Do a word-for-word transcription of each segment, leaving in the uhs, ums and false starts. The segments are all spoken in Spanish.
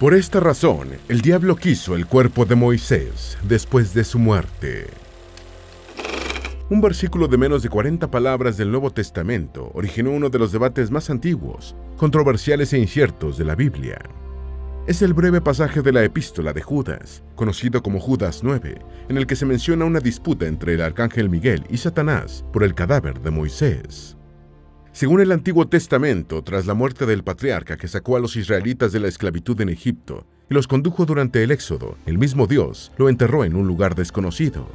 Por esta razón, el diablo quiso el cuerpo de Moisés después de su muerte. Un versículo de menos de cuarenta palabras del Nuevo Testamento originó uno de los debates más antiguos, controversiales e inciertos de la Biblia. Es el breve pasaje de la Epístola de Judas, conocido como Judas nueve, en el que se menciona una disputa entre el arcángel Miguel y Satanás por el cadáver de Moisés. Según el Antiguo Testamento, tras la muerte del patriarca que sacó a los israelitas de la esclavitud en Egipto y los condujo durante el Éxodo, el mismo Dios lo enterró en un lugar desconocido.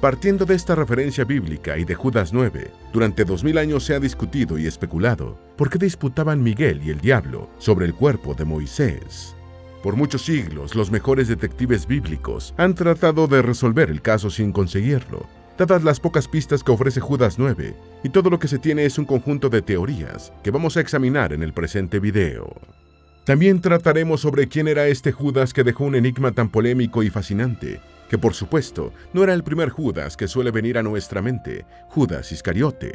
Partiendo de esta referencia bíblica y de Judas nueve, durante dos mil años se ha discutido y especulado por qué disputaban Miguel y el diablo sobre el cuerpo de Moisés. Por muchos siglos, los mejores detectives bíblicos han tratado de resolver el caso sin conseguirlo, dadas las pocas pistas que ofrece Judas nueve, y todo lo que se tiene es un conjunto de teorías que vamos a examinar en el presente video. También trataremos sobre quién era este Judas que dejó un enigma tan polémico y fascinante, que por supuesto no era el primer Judas que suele venir a nuestra mente, Judas Iscariote.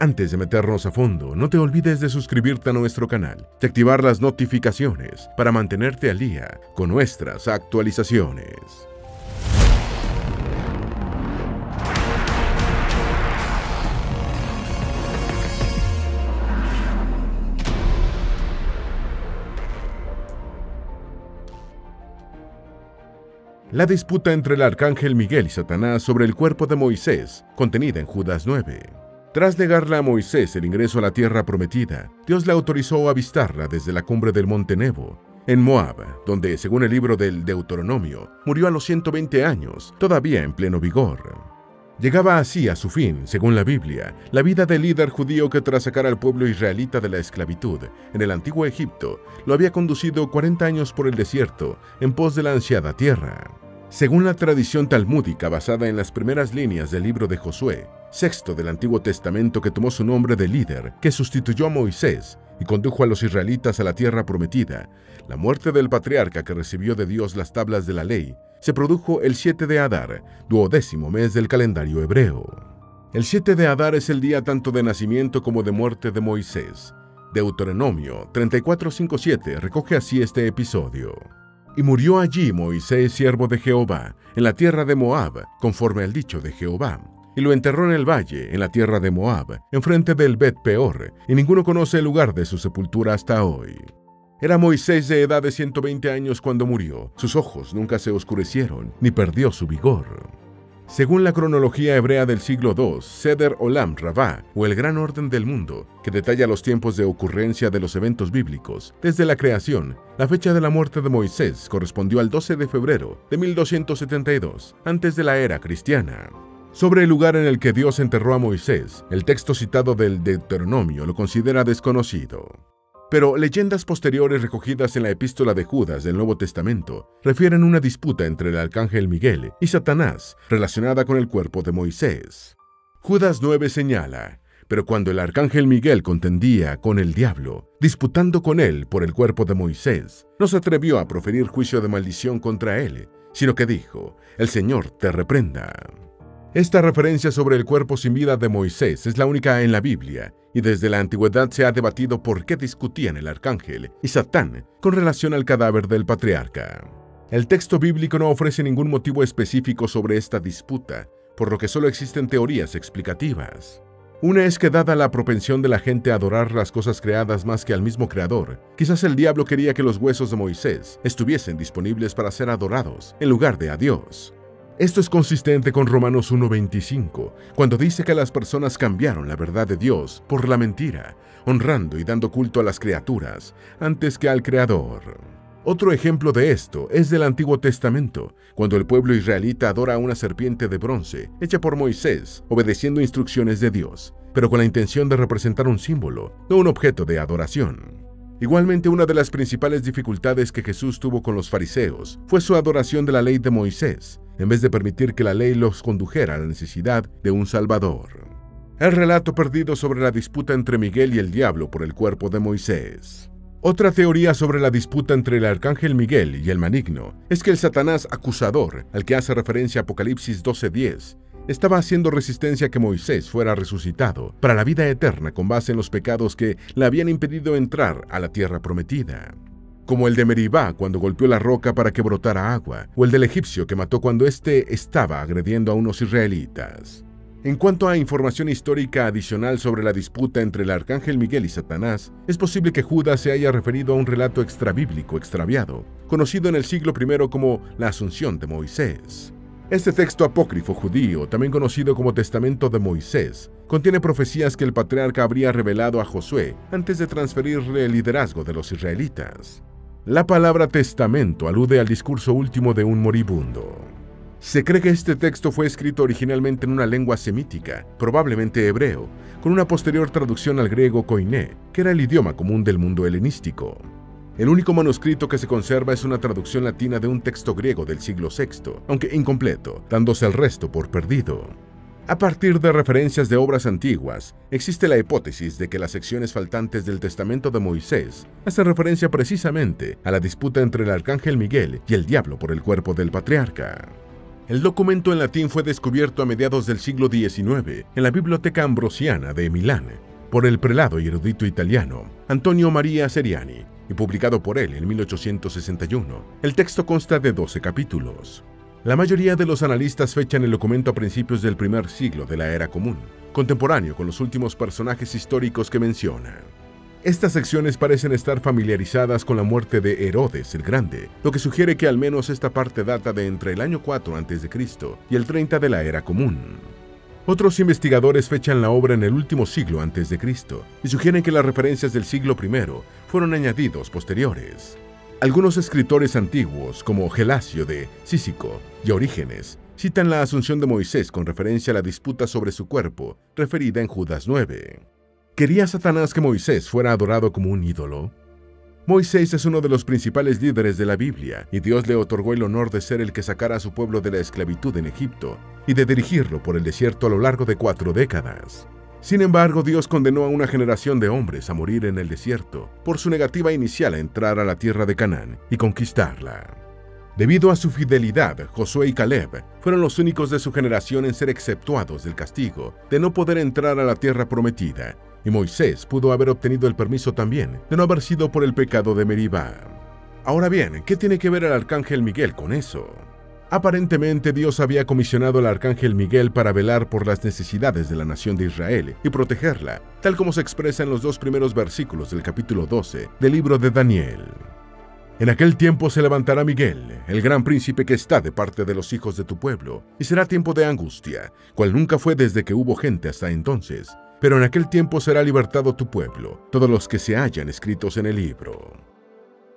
Antes de meternos a fondo, no te olvides de suscribirte a nuestro canal, de activar las notificaciones para mantenerte al día con nuestras actualizaciones. La disputa entre el arcángel Miguel y Satanás sobre el cuerpo de Moisés, contenida en Judas nueve. Tras negarle a Moisés el ingreso a la tierra prometida, Dios le autorizó a avistarla desde la cumbre del monte Nebo, en Moab, donde, según el libro del Deuteronomio, murió a los ciento veinte años, todavía en pleno vigor. Llegaba así a su fin, según la Biblia, la vida del líder judío que tras sacar al pueblo israelita de la esclavitud en el antiguo Egipto, lo había conducido cuarenta años por el desierto en pos de la ansiada tierra. Según la tradición talmúdica basada en las primeras líneas del libro de Josué, sexto del Antiguo Testamento, que tomó su nombre de líder que sustituyó a Moisés y condujo a los israelitas a la tierra prometida, la muerte del patriarca que recibió de Dios las tablas de la ley se produjo el siete de Adar, duodécimo mes del calendario hebreo. El siete de Adar es el día tanto de nacimiento como de muerte de Moisés. Deuteronomio treinta y cuatro, cinco, siete recoge así este episodio. Y murió allí Moisés, siervo de Jehová, en la tierra de Moab, conforme al dicho de Jehová, y lo enterró en el valle, en la tierra de Moab, enfrente del Bet Peor, y ninguno conoce el lugar de su sepultura hasta hoy. Era Moisés de edad de ciento veinte años cuando murió, sus ojos nunca se oscurecieron, ni perdió su vigor. Según la cronología hebrea del siglo dos, Seder Olam Rabbah, o el Gran Orden del Mundo, que detalla los tiempos de ocurrencia de los eventos bíblicos desde la creación, la fecha de la muerte de Moisés correspondió al doce de febrero de mil doscientos setenta y dos, antes de la era cristiana. Sobre el lugar en el que Dios enterró a Moisés, el texto citado del Deuteronomio lo considera desconocido. Pero leyendas posteriores recogidas en la Epístola de Judas del Nuevo Testamento refieren una disputa entre el arcángel Miguel y Satanás relacionada con el cuerpo de Moisés. Judas nueve señala, pero cuando el arcángel Miguel contendía con el diablo, disputando con él por el cuerpo de Moisés, no se atrevió a proferir juicio de maldición contra él, sino que dijo, «El Señor te reprenda». Esta referencia sobre el cuerpo sin vida de Moisés es la única en la Biblia, y desde la antigüedad se ha debatido por qué discutían el arcángel y Satán con relación al cadáver del patriarca. El texto bíblico no ofrece ningún motivo específico sobre esta disputa, por lo que solo existen teorías explicativas. Una es que, dada la propensión de la gente a adorar las cosas creadas más que al mismo Creador, quizás el diablo quería que los huesos de Moisés estuviesen disponibles para ser adorados en lugar de a Dios. Esto es consistente con Romanos uno, veinticinco, cuando dice que las personas cambiaron la verdad de Dios por la mentira, honrando y dando culto a las criaturas antes que al Creador. Otro ejemplo de esto es del Antiguo Testamento, cuando el pueblo israelita adora a una serpiente de bronce hecha por Moisés, obedeciendo instrucciones de Dios, pero con la intención de representar un símbolo, no un objeto de adoración. Igualmente, una de las principales dificultades que Jesús tuvo con los fariseos fue su adoración de la ley de Moisés, en vez de permitir que la ley los condujera a la necesidad de un Salvador. El relato perdido sobre la disputa entre Miguel y el diablo por el cuerpo de Moisés. Otra teoría sobre la disputa entre el arcángel Miguel y el maligno es que el Satanás acusador, al que hace referencia Apocalipsis doce, diez, estaba haciendo resistencia a que Moisés fuera resucitado para la vida eterna con base en los pecados que le habían impedido entrar a la tierra prometida. como el de Meribá cuando golpeó la roca para que brotara agua, o el del egipcio que mató cuando éste estaba agrediendo a unos israelitas. En cuanto a información histórica adicional sobre la disputa entre el arcángel Miguel y Satanás, es posible que Judas se haya referido a un relato extrabíblico extraviado, conocido en el siglo primero como la Asunción de Moisés. Este texto apócrifo judío, también conocido como Testamento de Moisés, contiene profecías que el patriarca habría revelado a Josué antes de transferirle el liderazgo de los israelitas. La palabra testamento alude al discurso último de un moribundo. Se cree que este texto fue escrito originalmente en una lengua semítica, probablemente hebreo, con una posterior traducción al griego koiné, que era el idioma común del mundo helenístico. El único manuscrito que se conserva es una traducción latina de un texto griego del siglo sexto, aunque incompleto, dándose el resto por perdido. A partir de referencias de obras antiguas, existe la hipótesis de que las secciones faltantes del Testamento de Moisés hacen referencia precisamente a la disputa entre el arcángel Miguel y el diablo por el cuerpo del patriarca. El documento en latín fue descubierto a mediados del siglo diecinueve en la Biblioteca Ambrosiana de Milán por el prelado y erudito italiano Antonio Maria Ceriani y publicado por él en mil ochocientos sesenta y uno. El texto consta de doce capítulos. La mayoría de los analistas fechan el documento a principios del primer siglo de la Era Común, contemporáneo con los últimos personajes históricos que menciona. Estas secciones parecen estar familiarizadas con la muerte de Herodes el Grande, lo que sugiere que al menos esta parte data de entre el año cuatro antes de Cristo y el treinta de la Era Común. Otros investigadores fechan la obra en el último siglo antes de Cristo y sugieren que las referencias del siglo primero fueron añadidos posteriores. Algunos escritores antiguos, como Gelasio de Sísico y Orígenes, citan la Asunción de Moisés con referencia a la disputa sobre su cuerpo, referida en Judas nueve. ¿Quería Satanás que Moisés fuera adorado como un ídolo? Moisés es uno de los principales líderes de la Biblia, y Dios le otorgó el honor de ser el que sacara a su pueblo de la esclavitud en Egipto y de dirigirlo por el desierto a lo largo de cuatro décadas. Sin embargo, Dios condenó a una generación de hombres a morir en el desierto por su negativa inicial a entrar a la tierra de Canaán y conquistarla. Debido a su fidelidad, Josué y Caleb fueron los únicos de su generación en ser exceptuados del castigo de no poder entrar a la tierra prometida, y Moisés pudo haber obtenido el permiso también de no haber sido por el pecado de Meribá. Ahora bien, ¿qué tiene que ver el arcángel Miguel con eso? Aparentemente, Dios había comisionado al arcángel Miguel para velar por las necesidades de la nación de Israel y protegerla, tal como se expresa en los dos primeros versículos del capítulo doce del libro de Daniel. En aquel tiempo se levantará Miguel, el gran príncipe que está de parte de los hijos de tu pueblo, y será tiempo de angustia, cual nunca fue desde que hubo gente hasta entonces. Pero en aquel tiempo será libertado tu pueblo, todos los que se hayan escritos en el libro.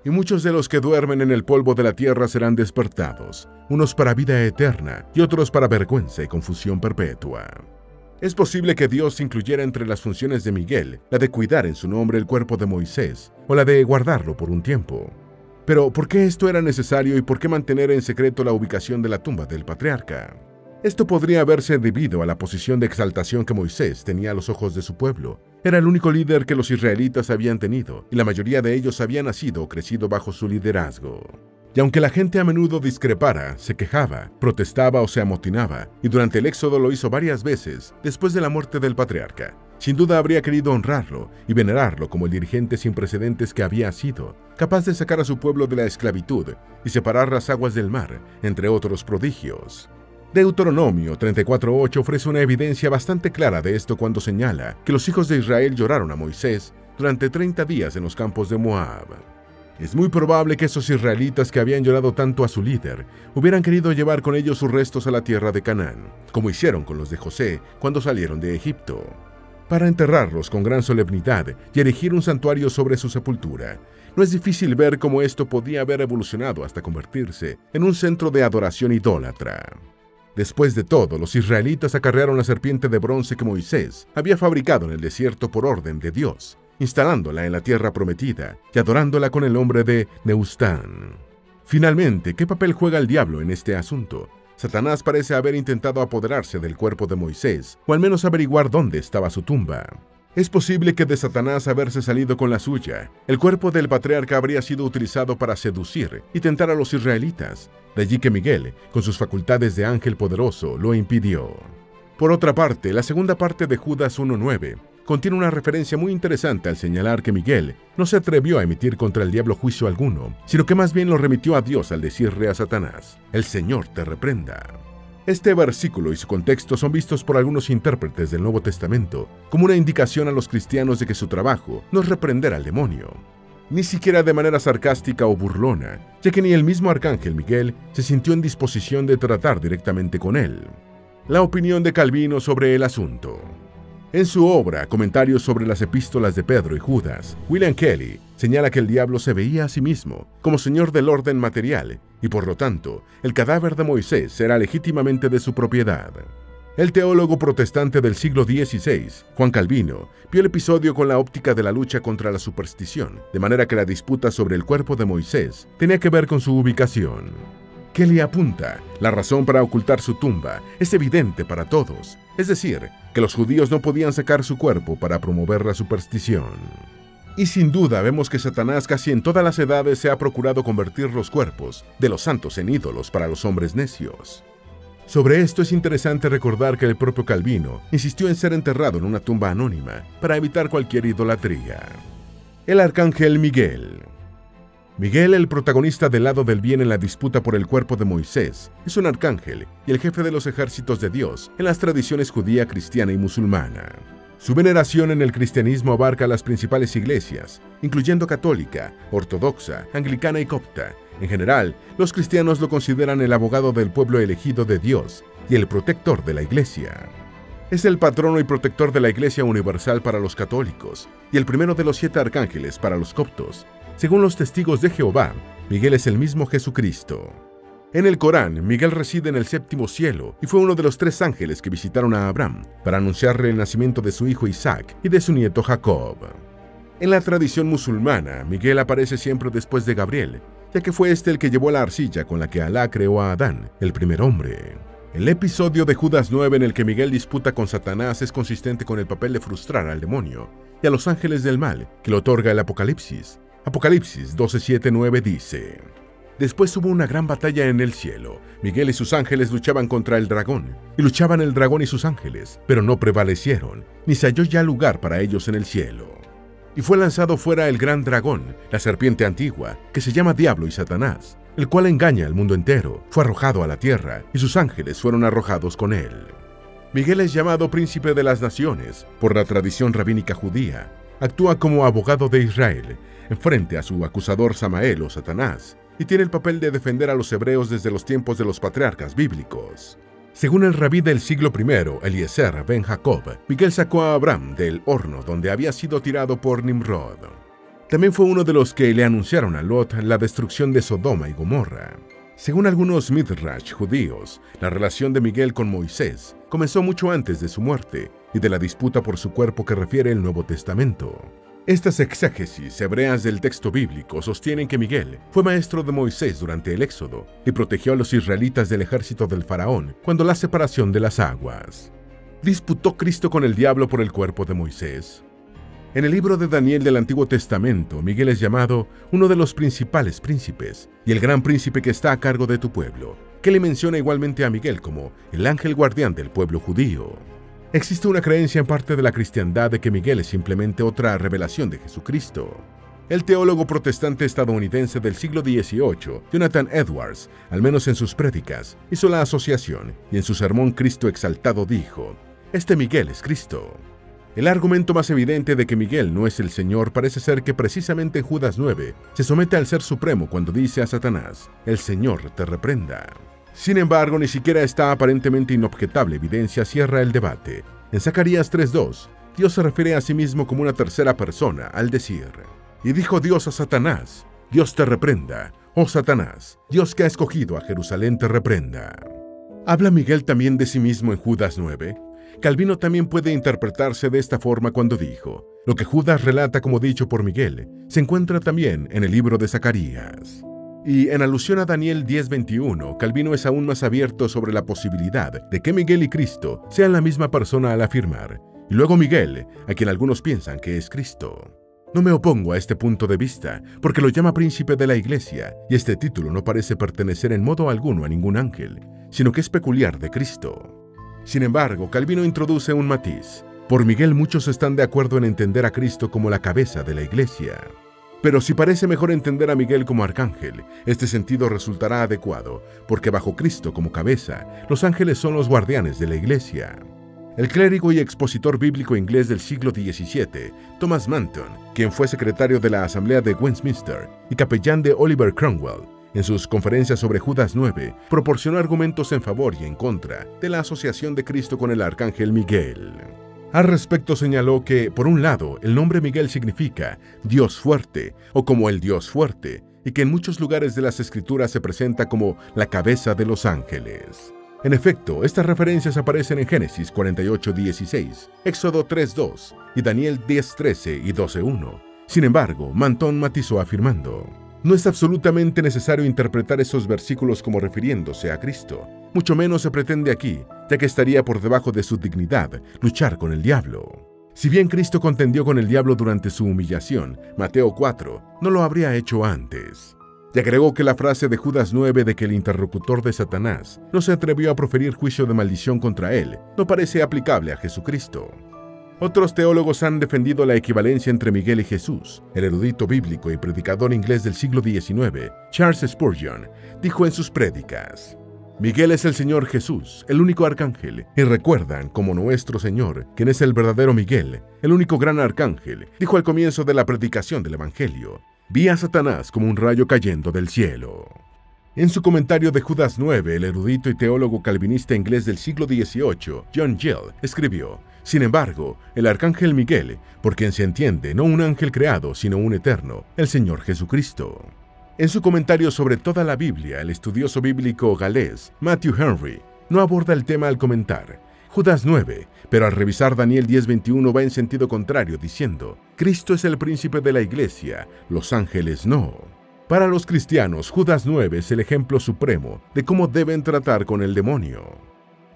Y muchos de los que duermen en el polvo de la tierra serán despertados, unos para vida eterna y otros para vergüenza y confusión perpetua. Es posible que Dios incluyera entre las funciones de Miguel la de cuidar en su nombre el cuerpo de Moisés o la de guardarlo por un tiempo. Pero, ¿por qué esto era necesario y por qué mantener en secreto la ubicación de la tumba del patriarca? Esto podría haberse debido a la posición de exaltación que Moisés tenía a los ojos de su pueblo. Era el único líder que los israelitas habían tenido, y la mayoría de ellos habían nacido o crecido bajo su liderazgo. Y aunque la gente a menudo discrepara, se quejaba, protestaba o se amotinaba, y durante el éxodo lo hizo varias veces después de la muerte del patriarca, sin duda habría querido honrarlo y venerarlo como el dirigente sin precedentes que había sido, capaz de sacar a su pueblo de la esclavitud y separar las aguas del mar, entre otros prodigios. Deuteronomio treinta y cuatro ocho ofrece una evidencia bastante clara de esto cuando señala que los hijos de Israel lloraron a Moisés durante treinta días en los campos de Moab. Es muy probable que esos israelitas que habían llorado tanto a su líder hubieran querido llevar con ellos sus restos a la tierra de Canaán, como hicieron con los de José cuando salieron de Egipto, para enterrarlos con gran solemnidad y erigir un santuario sobre su sepultura. No es difícil ver cómo esto podía haber evolucionado hasta convertirse en un centro de adoración idólatra. Después de todo, los israelitas acarrearon la serpiente de bronce que Moisés había fabricado en el desierto por orden de Dios, instalándola en la tierra prometida y adorándola con el nombre de Neustán. Finalmente, ¿qué papel juega el diablo en este asunto? Satanás parece haber intentado apoderarse del cuerpo de Moisés, o al menos averiguar dónde estaba su tumba. Es posible que de Satanás haberse salido con la suya, el cuerpo del patriarca habría sido utilizado para seducir y tentar a los israelitas, de allí que Miguel, con sus facultades de ángel poderoso, lo impidió. Por otra parte, la segunda parte de Judas uno nueve contiene una referencia muy interesante al señalar que Miguel no se atrevió a emitir contra el diablo juicio alguno, sino que más bien lo remitió a Dios al decirle a Satanás, «El Señor te reprenda». Este versículo y su contexto son vistos por algunos intérpretes del Nuevo Testamento como una indicación a los cristianos de que su trabajo no es reprender al demonio, ni siquiera de manera sarcástica o burlona, ya que ni el mismo arcángel Miguel se sintió en disposición de tratar directamente con él. La opinión de Calvino sobre el asunto. En su obra, Comentarios sobre las epístolas de Pedro y Judas, William Kelly señala que el diablo se veía a sí mismo como señor del orden material y, por lo tanto, el cadáver de Moisés era legítimamente de su propiedad. El teólogo protestante del siglo dieciséis, Juan Calvino, vio el episodio con la óptica de la lucha contra la superstición, de manera que la disputa sobre el cuerpo de Moisés tenía que ver con su ubicación. Kelly apunta, la razón para ocultar su tumba es evidente para todos, es decir, que los judíos no podían sacar su cuerpo para promover la superstición. Y sin duda vemos que Satanás casi en todas las edades se ha procurado convertir los cuerpos de los santos en ídolos para los hombres necios. Sobre esto es interesante recordar que el propio Calvino insistió en ser enterrado en una tumba anónima para evitar cualquier idolatría. El arcángel Miguel. Miguel, el protagonista del lado del bien en la disputa por el cuerpo de Moisés, es un arcángel y el jefe de los ejércitos de Dios en las tradiciones judía, cristiana y musulmana. Su veneración en el cristianismo abarca las principales iglesias, incluyendo católica, ortodoxa, anglicana y copta. En general, los cristianos lo consideran el abogado del pueblo elegido de Dios y el protector de la iglesia. Es el patrono y protector de la iglesia universal para los católicos y el primero de los siete arcángeles para los coptos. Según los testigos de Jehová, Miguel es el mismo Jesucristo. En el Corán, Miguel reside en el séptimo cielo y fue uno de los tres ángeles que visitaron a Abraham para anunciarle el nacimiento de su hijo Isaac y de su nieto Jacob. En la tradición musulmana, Miguel aparece siempre después de Gabriel, ya que fue este el que llevó la arcilla con la que Alá creó a Adán, el primer hombre. El episodio de Judas nueve en el que Miguel disputa con Satanás es consistente con el papel de frustrar al demonio y a los ángeles del mal que le otorga el Apocalipsis. Apocalipsis doce siete nueve dice, «Después hubo una gran batalla en el cielo. Miguel y sus ángeles luchaban contra el dragón, y luchaban el dragón y sus ángeles, pero no prevalecieron, ni se halló ya lugar para ellos en el cielo. Y fue lanzado fuera el gran dragón, la serpiente antigua, que se llama Diablo y Satanás, el cual engaña al mundo entero, fue arrojado a la tierra, y sus ángeles fueron arrojados con él». Miguel es llamado príncipe de las naciones por la tradición rabínica judía. Actúa como abogado de Israel, enfrente a su acusador Samael o Satanás, y tiene el papel de defender a los hebreos desde los tiempos de los patriarcas bíblicos. Según el rabí del siglo primero, Eliezer ben Jacob, Miguel sacó a Abraham del horno donde había sido tirado por Nimrod. También fue uno de los que le anunciaron a Lot la destrucción de Sodoma y Gomorra. Según algunos midrash judíos, la relación de Miguel con Moisés comenzó mucho antes de su muerte y de la disputa por su cuerpo que refiere el Nuevo Testamento. Estas exégesis hebreas del texto bíblico sostienen que Miguel fue maestro de Moisés durante el Éxodo y protegió a los israelitas del ejército del faraón cuando la separación de las aguas. ¿Disputó Cristo con el diablo por el cuerpo de Moisés? En el libro de Daniel del Antiguo Testamento, Miguel es llamado uno de los principales príncipes y el gran príncipe que está a cargo de tu pueblo, que le menciona igualmente a Miguel como el ángel guardián del pueblo judío. Existe una creencia en parte de la cristiandad de que Miguel es simplemente otra revelación de Jesucristo. El teólogo protestante estadounidense del siglo dieciocho, Jonathan Edwards, al menos en sus prédicas, hizo la asociación y en su sermón Cristo Exaltado dijo, «Este Miguel es Cristo». El argumento más evidente de que Miguel no es el Señor parece ser que precisamente en Judas nueve se somete al Ser Supremo cuando dice a Satanás, «El Señor te reprenda». Sin embargo, ni siquiera esta aparentemente inobjetable evidencia cierra el debate. En Zacarías tres dos, Dios se refiere a sí mismo como una tercera persona al decir, «Y dijo Dios a Satanás, Dios te reprenda, oh Satanás, Dios que ha escogido a Jerusalén te reprenda». ¿Habla Miguel también de sí mismo en Judas nueve? Calvino también puede interpretarse de esta forma cuando dijo, lo que Judas relata como dicho por Miguel, se encuentra también en el libro de Zacarías. Y en alusión a Daniel diez veintiuno, Calvino es aún más abierto sobre la posibilidad de que Miguel y Cristo sean la misma persona al afirmar, y luego Miguel, a quien algunos piensan que es Cristo. No me opongo a este punto de vista, porque lo llama príncipe de la iglesia, y este título no parece pertenecer en modo alguno a ningún ángel, sino que es peculiar de Cristo. Sin embargo, Calvino introduce un matiz. Por Miguel muchos están de acuerdo en entender a Cristo como la cabeza de la Iglesia. Pero si parece mejor entender a Miguel como arcángel, este sentido resultará adecuado, porque bajo Cristo como cabeza, los ángeles son los guardianes de la Iglesia. El clérigo y expositor bíblico inglés del siglo diecisiete, Thomas Manton, quien fue secretario de la Asamblea de Westminster y capellán de Oliver Cromwell, en sus conferencias sobre Judas nueve, proporcionó argumentos en favor y en contra de la asociación de Cristo con el arcángel Miguel. Al respecto señaló que, por un lado, el nombre Miguel significa Dios fuerte o como el Dios fuerte, y que en muchos lugares de las Escrituras se presenta como la cabeza de los ángeles. En efecto, estas referencias aparecen en Génesis cuarenta y ocho, dieciséis, Éxodo tres, dos y Daniel diez, trece y doce, uno. Sin embargo, Manton matizó afirmando: no es absolutamente necesario interpretar esos versículos como refiriéndose a Cristo, mucho menos se pretende aquí, ya que estaría por debajo de su dignidad luchar con el diablo. Si bien Cristo contendió con el diablo durante su humillación, Mateo cuatro, no lo habría hecho antes. Y agregó que la frase de Judas nueve de que el interlocutor de Satanás no se atrevió a proferir juicio de maldición contra él no parece aplicable a Jesucristo. Otros teólogos han defendido la equivalencia entre Miguel y Jesús. El erudito bíblico y predicador inglés del siglo diecinueve, Charles Spurgeon, dijo en sus prédicas: Miguel es el Señor Jesús, el único arcángel, y recuerdan, como nuestro Señor, quien es el verdadero Miguel, el único gran arcángel, dijo al comienzo de la predicación del Evangelio: vi a Satanás como un rayo cayendo del cielo. En su comentario de Judas nueve, el erudito y teólogo calvinista inglés del siglo dieciocho, John Gill, escribió: sin embargo, el arcángel Miguel, por quien se entiende no un ángel creado, sino un eterno, el Señor Jesucristo. En su comentario sobre toda la Biblia, el estudioso bíblico galés Matthew Henry no aborda el tema al comentar Judas nueve, pero al revisar Daniel diez, veintiuno va en sentido contrario diciendo: Cristo es el príncipe de la Iglesia, los ángeles no. Para los cristianos, Judas nueve es el ejemplo supremo de cómo deben tratar con el demonio.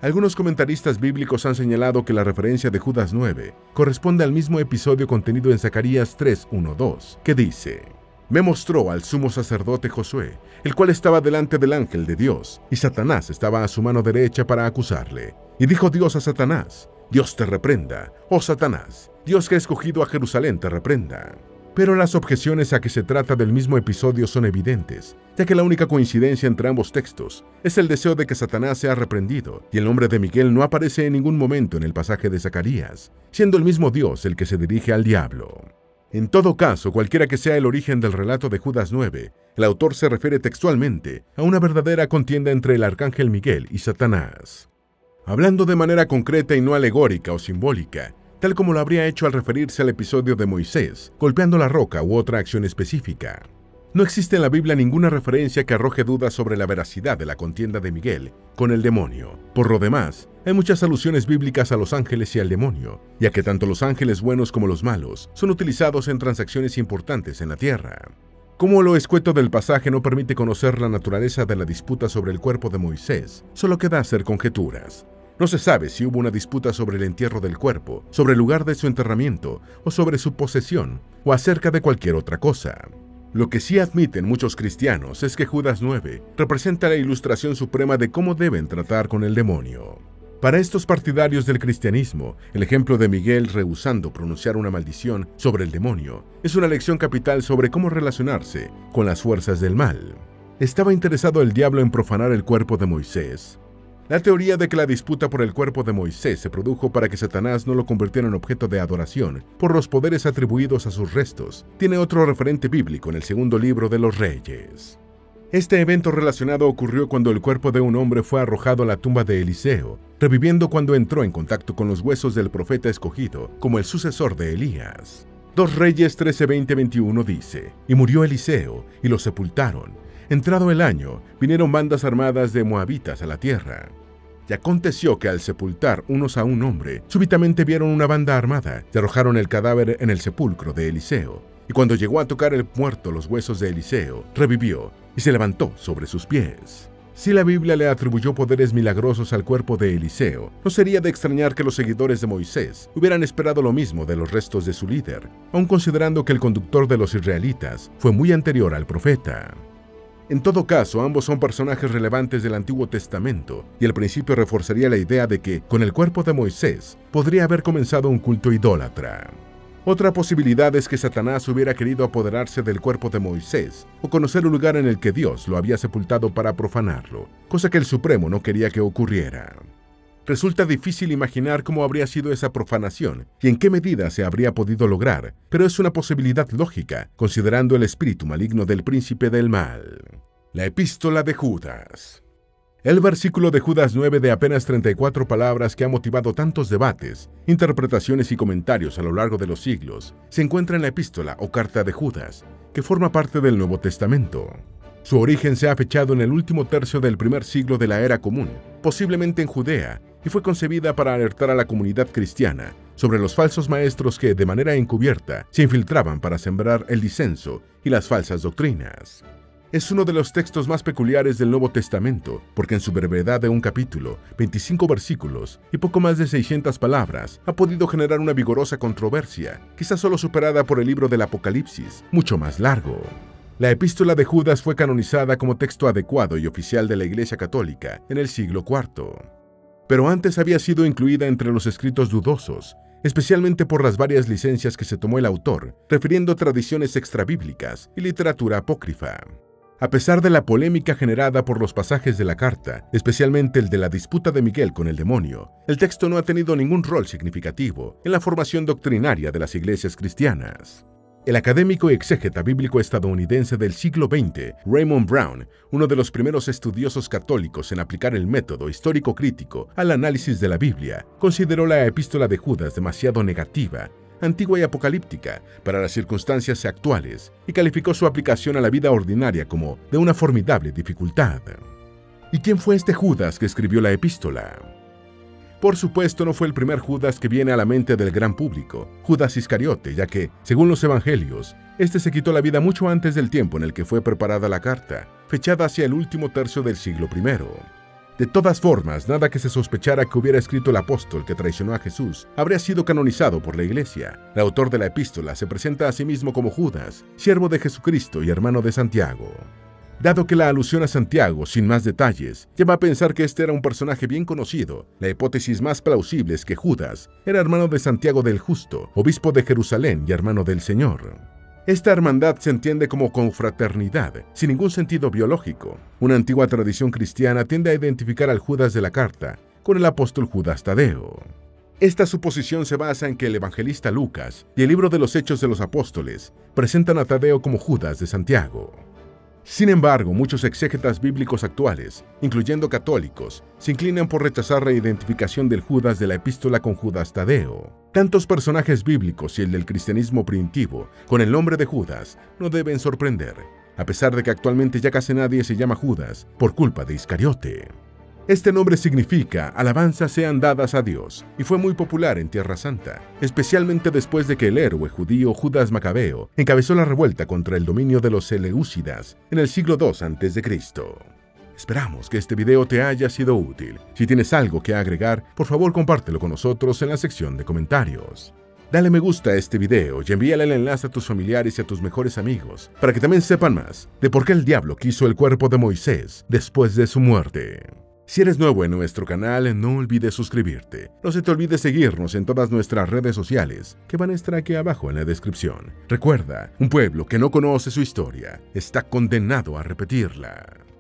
Algunos comentaristas bíblicos han señalado que la referencia de Judas nueve corresponde al mismo episodio contenido en Zacarías tres, uno, dos, que dice: me mostró al sumo sacerdote Josué, el cual estaba delante del ángel de Dios, y Satanás estaba a su mano derecha para acusarle. Y dijo Dios a Satanás: Dios te reprenda, oh Satanás, Dios que ha escogido a Jerusalén te reprenda. Pero las objeciones a que se trata del mismo episodio son evidentes, ya que la única coincidencia entre ambos textos es el deseo de que Satanás sea reprendido, y el nombre de Miguel no aparece en ningún momento en el pasaje de Zacarías, siendo el mismo Dios el que se dirige al diablo. En todo caso, cualquiera que sea el origen del relato de Judas nueve, el autor se refiere textualmente a una verdadera contienda entre el arcángel Miguel y Satanás. Hablando de manera concreta y no alegórica o simbólica, tal como lo habría hecho al referirse al episodio de Moisés, golpeando la roca u otra acción específica. No existe en la Biblia ninguna referencia que arroje dudas sobre la veracidad de la contienda de Miguel con el demonio. Por lo demás, hay muchas alusiones bíblicas a los ángeles y al demonio, ya que tanto los ángeles buenos como los malos son utilizados en transacciones importantes en la tierra. Como lo escueto del pasaje no permite conocer la naturaleza de la disputa sobre el cuerpo de Moisés, solo queda hacer conjeturas. No se sabe si hubo una disputa sobre el entierro del cuerpo, sobre el lugar de su enterramiento, o sobre su posesión, o acerca de cualquier otra cosa. Lo que sí admiten muchos cristianos es que Judas nueve representa la ilustración suprema de cómo deben tratar con el demonio. Para estos partidarios del cristianismo, el ejemplo de Miguel rehusando pronunciar una maldición sobre el demonio es una lección capital sobre cómo relacionarse con las fuerzas del mal. ¿Estaba interesado el diablo en profanar el cuerpo de Moisés? La teoría de que la disputa por el cuerpo de Moisés se produjo para que Satanás no lo convirtiera en objeto de adoración por los poderes atribuidos a sus restos tiene otro referente bíblico en el segundo libro de los Reyes. Este evento relacionado ocurrió cuando el cuerpo de un hombre fue arrojado a la tumba de Eliseo, reviviendo cuando entró en contacto con los huesos del profeta escogido como el sucesor de Elías. dos Reyes trece, veinte, veintiuno dice: y murió Eliseo, y lo sepultaron. Entrado el año, vinieron bandas armadas de moabitas a la tierra. Y aconteció que al sepultar unos a un hombre, súbitamente vieron una banda armada y arrojaron el cadáver en el sepulcro de Eliseo. Y cuando llegó a tocar el muerto los huesos de Eliseo, revivió y se levantó sobre sus pies. Si la Biblia le atribuyó poderes milagrosos al cuerpo de Eliseo, no sería de extrañar que los seguidores de Moisés hubieran esperado lo mismo de los restos de su líder, aun considerando que el conductor de los israelitas fue muy anterior al profeta. En todo caso, ambos son personajes relevantes del Antiguo Testamento, y el principio reforzaría la idea de que, con el cuerpo de Moisés, podría haber comenzado un culto idólatra. Otra posibilidad es que Satanás hubiera querido apoderarse del cuerpo de Moisés o conocer un lugar en el que Dios lo había sepultado para profanarlo, cosa que el Supremo no quería que ocurriera. Resulta difícil imaginar cómo habría sido esa profanación y en qué medida se habría podido lograr, pero es una posibilidad lógica, considerando el espíritu maligno del príncipe del mal. La epístola de Judas. El versículo de Judas nueve de apenas treinta y cuatro palabras que ha motivado tantos debates, interpretaciones y comentarios a lo largo de los siglos, se encuentra en la epístola o carta de Judas, que forma parte del Nuevo Testamento. Su origen se ha fechado en el último tercio del primer siglo de la Era Común, posiblemente en Judea, y fue concebida para alertar a la comunidad cristiana sobre los falsos maestros que, de manera encubierta, se infiltraban para sembrar el disenso y las falsas doctrinas. Es uno de los textos más peculiares del Nuevo Testamento, porque en su brevedad de un capítulo, veinticinco versículos y poco más de seiscientas palabras, ha podido generar una vigorosa controversia, quizás solo superada por el libro del Apocalipsis, mucho más largo. La epístola de Judas fue canonizada como texto adecuado y oficial de la Iglesia Católica en el siglo cuarto. Pero antes había sido incluida entre los escritos dudosos, especialmente por las varias licencias que se tomó el autor, refiriendo tradiciones extrabíblicas y literatura apócrifa. A pesar de la polémica generada por los pasajes de la carta, especialmente el de la disputa de Miguel con el demonio, el texto no ha tenido ningún rol significativo en la formación doctrinaria de las iglesias cristianas. El académico y exégeta bíblico estadounidense del siglo veinte, Raymond Brown, uno de los primeros estudiosos católicos en aplicar el método histórico-crítico al análisis de la Biblia, consideró la epístola de Judas demasiado negativa, antigua y apocalíptica para las circunstancias actuales, y calificó su aplicación a la vida ordinaria como de una formidable dificultad. ¿Y quién fue este Judas que escribió la epístola? Por supuesto, no fue el primer Judas que viene a la mente del gran público, Judas Iscariote, ya que, según los evangelios, este se quitó la vida mucho antes del tiempo en el que fue preparada la carta, fechada hacia el último tercio del siglo primero. De todas formas, nada que se sospechara que hubiera escrito el apóstol que traicionó a Jesús habría sido canonizado por la Iglesia. El autor de la epístola se presenta a sí mismo como Judas, siervo de Jesucristo y hermano de Santiago. Dado que la alusión a Santiago, sin más detalles, lleva a pensar que este era un personaje bien conocido, la hipótesis más plausible es que Judas era hermano de Santiago del Justo, obispo de Jerusalén y hermano del Señor. Esta hermandad se entiende como confraternidad, sin ningún sentido biológico. Una antigua tradición cristiana tiende a identificar al Judas de la carta con el apóstol Judas Tadeo. Esta suposición se basa en que el evangelista Lucas y el libro de los Hechos de los Apóstoles presentan a Tadeo como Judas de Santiago. Sin embargo, muchos exégetas bíblicos actuales, incluyendo católicos, se inclinan por rechazar la identificación del Judas de la epístola con Judas Tadeo. Tantos personajes bíblicos y el del cristianismo primitivo, con el nombre de Judas, no deben sorprender, a pesar de que actualmente ya casi nadie se llama Judas por culpa de Iscariote. Este nombre significa alabanzas sean dadas a Dios y fue muy popular en Tierra Santa, especialmente después de que el héroe judío Judas Macabeo encabezó la revuelta contra el dominio de los Seleucidas en el siglo dos antes de Cristo Esperamos que este video te haya sido útil. Si tienes algo que agregar, por favor compártelo con nosotros en la sección de comentarios. Dale me gusta a este video y envíale el enlace a tus familiares y a tus mejores amigos para que también sepan más de por qué el diablo quiso el cuerpo de Moisés después de su muerte. Si eres nuevo en nuestro canal, no olvides suscribirte. No se te olvide seguirnos en todas nuestras redes sociales, que van a estar aquí abajo en la descripción. Recuerda, un pueblo que no conoce su historia está condenado a repetirla.